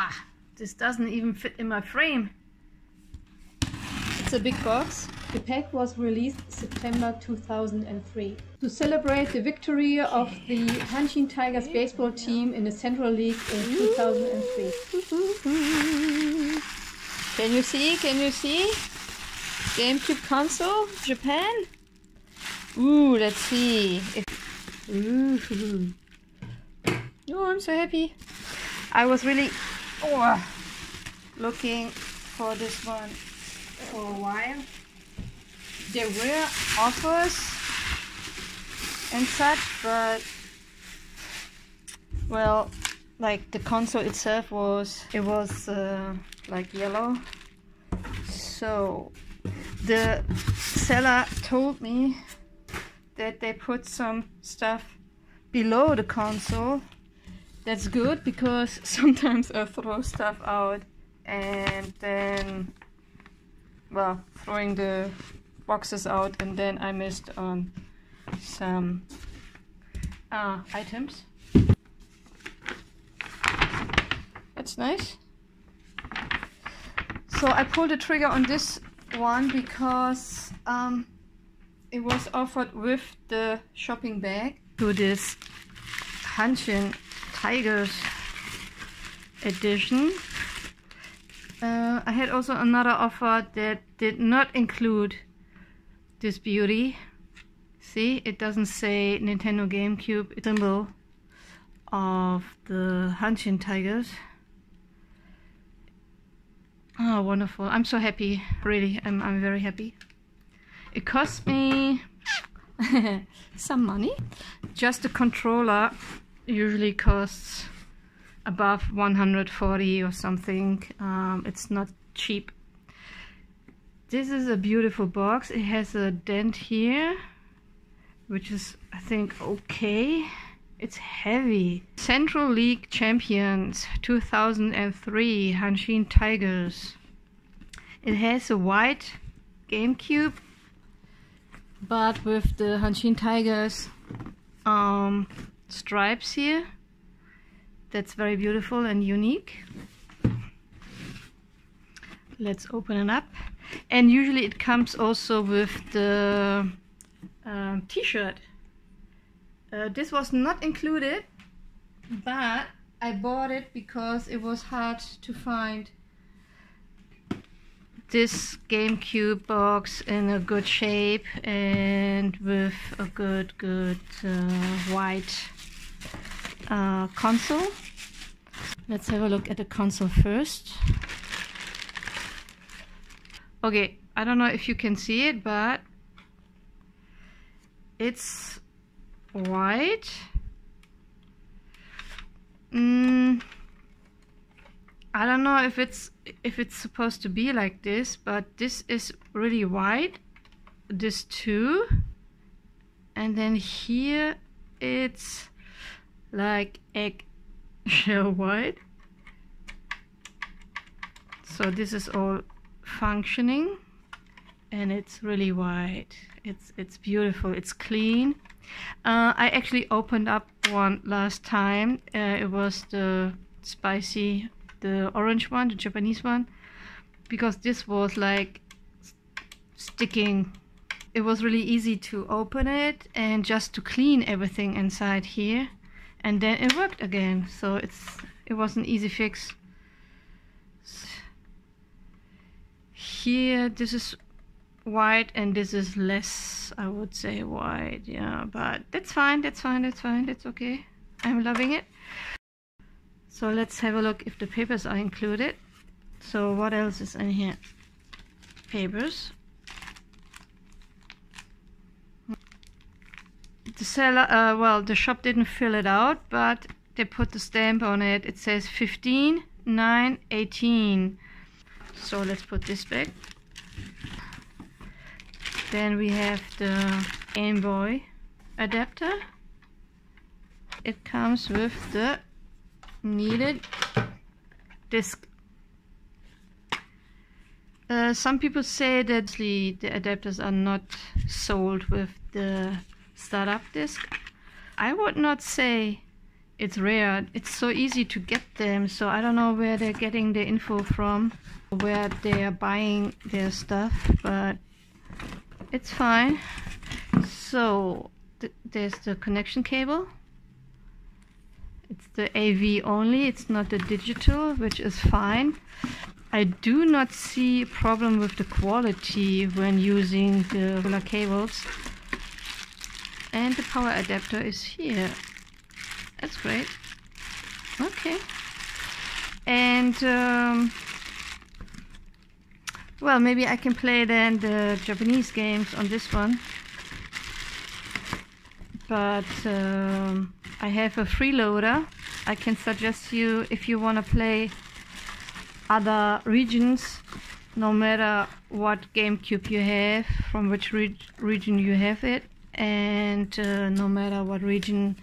Ah, this doesn't even fit in my frame. It's a big box. The pack was released September 2003. To celebrate the victory of the Hanshin Tigers baseball team in the Central League in 2003. Can you see? Can you see? GameCube console, Japan? Ooh, let's see. Ooh. Oh, I'm so happy. I was really looking for this one for a while. There were offers and such, but well, like the console itself was, it was like yellow. So the seller told me that they put some stuff below the console. That's good, because sometimes I throw stuff out and then, well, throwing the boxes out, and then I missed on some items. That's nice. So I pulled the trigger on this one because it was offered with the shopping bag to this Hanshin Tigers edition. I had also another offer that did not include this beauty. See, it doesn't say Nintendo GameCube, it's a symbol of the Hanshin Tigers. Oh, wonderful. I'm so happy. Really, I'm very happy. It cost me some money. Just the controller usually costs above 140 or something. It's not cheap. This is a beautiful box. It has a dent here, which is, I think, okay. It's heavy. Central League Champions 2003 Hanshin Tigers. It has a white GameCube, but with the Hanshin Tigers stripes here. That's very beautiful and unique. Let's open it up. And usually it comes also with the t-shirt. This was not included, but I bought it because it was hard to find this GameCube box in a good shape and with a good white console. Let's have a look at the console first. Okay, I don't know if you can see it, but it's white. I don't know if it's supposed to be like this, but this is really white. This too, and then here it's like eggshell white. So this is all functioning, and it's really white. It's beautiful. It's clean. I actually opened up one last time. It was the spicy, the orange one, the Japanese one, because this was like sticking. It was really easy to open it and just to clean everything inside here, and then it worked again. So it was an easy fix. Here, this is white, and this is less, I would say, white. Yeah, but that's fine, that's fine, that's fine, that's okay. I'm loving it. So let's have a look if the papers are included. So what else is in here? Papers. The seller, well, the shop didn't fill it out, but they put the stamp on it. It says 15/9/18. So let's put this back. Then we have the Game Boy adapter. It comes with the needed disc. Some people say that the adapters are not sold with the startup disc. I would not say it's rare. It's so easy to get them, so I don't know where they're getting the info from, where they're buying their stuff, but it's fine. So there's the connection cable. It's the AV only, it's not the digital, which is fine. I do not see a problem with the quality when using the regular cables. And the power adapter is here. That's great. Okay. And well, maybe I can play then the Japanese games on this one. But I have a freeloader. I can suggest you if you want to play other regions, no matter what GameCube you have, from which region you have it, and no matter what region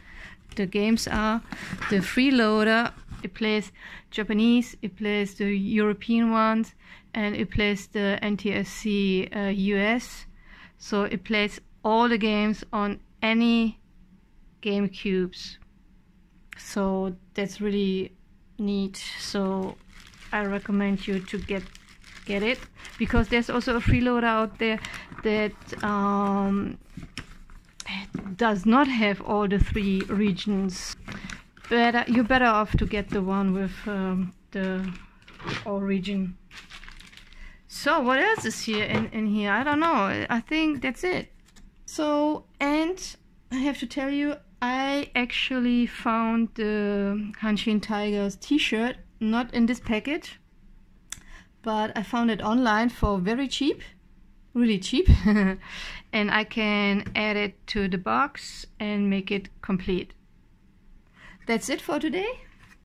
the games are. The freeloader, it plays Japanese, it plays the European ones, and it plays the NTSC US. So it plays all the games on any GameCubes. So that's really neat. So I recommend you to get it, because there's also a freeloader out there that does not have all the three regions. But you're better off to get the one with the all region. So what else is here in here? I don't know. I think that's it. So, and I have to tell you, I actually found the Hanshin Tigers t-shirt, not in this package, but I found it online for very cheap, really cheap, and I can add it to the box and make it complete. That's it for today.